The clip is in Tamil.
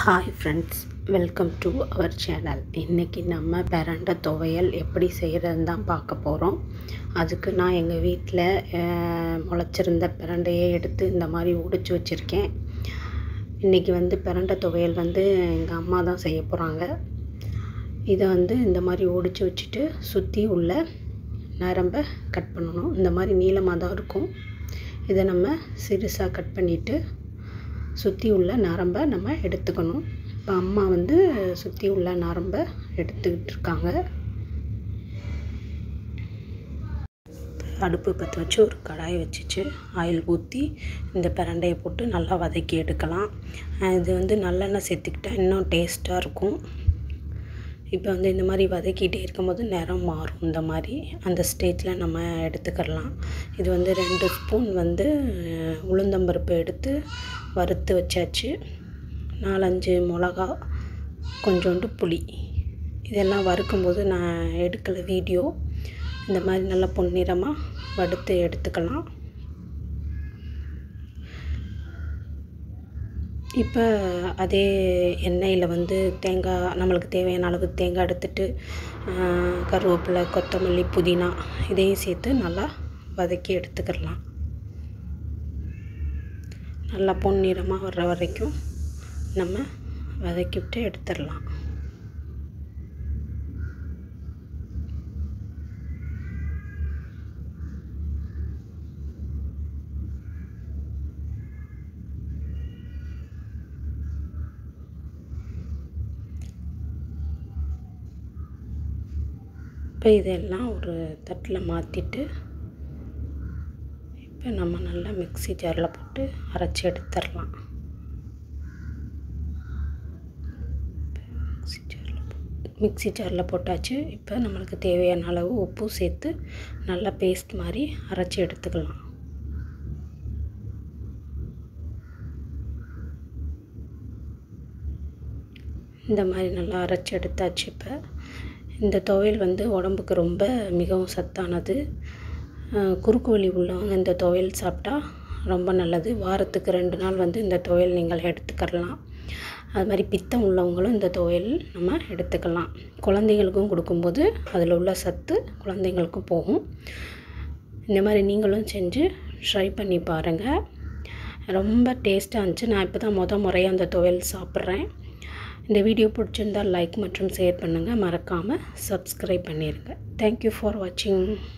Hi friends, welcome to our channel. இன்றைக்கி நம்ம பிரண்டை துவையல் எப்படி செய்கிறதுன்னு தான் பார்க்க போகிறோம். அதுக்கு நான் எங்கள் வீட்டில் முளைச்சிருந்த பிரண்டையை எடுத்து இந்த மாதிரி உடைச்சி வச்சுருக்கேன். இன்றைக்கி பிரண்டை துவையல் எங்கள் அம்மா தான் செய்ய போகிறாங்க. இதை இந்த மாதிரி உடைச்சி வச்சுட்டு சுற்றி உள்ள நரம்பை கட் பண்ணணும். இந்த மாதிரி நீளமாக தான் இருக்கும். இதை நம்ம சிறுசாக கட் பண்ணிவிட்டு சுற்றி உள்ள நரம்பை நம்ம எடுத்துக்கணும். இப்போ அம்மா சுற்றி உள்ள நரம்பை எடுத்துக்கிட்டு இருக்காங்க. அடுப்பு பற்ற வச்சு ஒரு கடாயை வச்சுச்சு, ஆயில் ஊற்றி இந்த பிரண்டையை போட்டு நல்லா வதக்கி எடுக்கலாம். இது நல்லெண்ணெய் சேர்த்துக்கிட்டா இன்னும் டேஸ்ட்டாக இருக்கும். இப்போ இந்த மாதிரி வதக்கிட்டே இருக்கும்போது நிறம் மாறும். இந்த மாதிரி அந்த ஸ்டேஜில் நம்ம எடுத்துக்கலாம். இது 2 ஸ்பூன் உளுந்தம்பருப்பு எடுத்து வறுத்து வச்சாச்சு. 4-5 மிளகா, கொஞ்சோண்டு புளி. இதெல்லாம் வறுக்கும்போது நான் எடுக்கலை வீடியோ. இந்த மாதிரி நல்லா பொன்னிறமாக வறுத்து எடுத்துக்கலாம். இப்போ அதே எண்ணெயில் தேங்காய், நம்மளுக்கு தேவையான அளவுக்கு தேங்காய் எடுத்துட்டு கருவேப்பிலை, கொத்தமல்லி, புதினா இதையும் சேர்த்து நல்லா வதக்கி எடுத்துக்கலாம். நல்லா பொன்னிறமாக வர்ற வரைக்கும் நம்ம வதக்கிவிட்டு எடுத்துடலாம். இப்போ இதெல்லாம் ஒரு தட்டில் மாற்றிட்டு இப்போ நம்ம நல்லா மிக்ஸி ஜாரில் போட்டு அரைச்சி எடுத்துடலாம். மிக்ஸி ஜாரில் போட்டாச்சு. இப்போ நம்மளுக்கு தேவையான அளவு உப்பு சேர்த்து நல்லா பேஸ்ட் மாதிரி அரைச்சி எடுத்துக்கலாம். இந்த மாதிரி நல்லா அரைச்சி எடுத்தாச்சு. இப்போ இந்த துவையல் உடம்புக்கு ரொம்ப மிகவும் சத்தானது. குறுக்கு வலி உள்ளவங்க இந்த துவையல் சாப்பிட்டா ரொம்ப நல்லது. வாரத்துக்கு 2 நாள் இந்த துவையல் நீங்கள் எடுத்துக்கலாம். அது மாதிரி பித்தம் உள்ளவங்களும் இந்த துவையல் நம்ம எடுத்துக்கலாம். குழந்தைங்களுக்கும் கொடுக்கும்போது அதில் உள்ள சத்து குழந்தைங்களுக்கும் போகும். இந்த மாதிரி நீங்களும் செஞ்சு ட்ரை பண்ணி பாருங்கள். ரொம்ப டேஸ்ட்டாக இருந்துச்சு. நான் இப்போ தான் முறையாக அந்த துவையல் சாப்பிட்றேன். இந்த வீடியோ பிடிச்சிருந்தால் லைக் மற்றும் ஷேர் பண்ணுங்கள். மறக்காமல் சப்ஸ்கிரைப் பண்ணிடுங்க. தேங்க்யூ ஃபார் வாட்சிங்.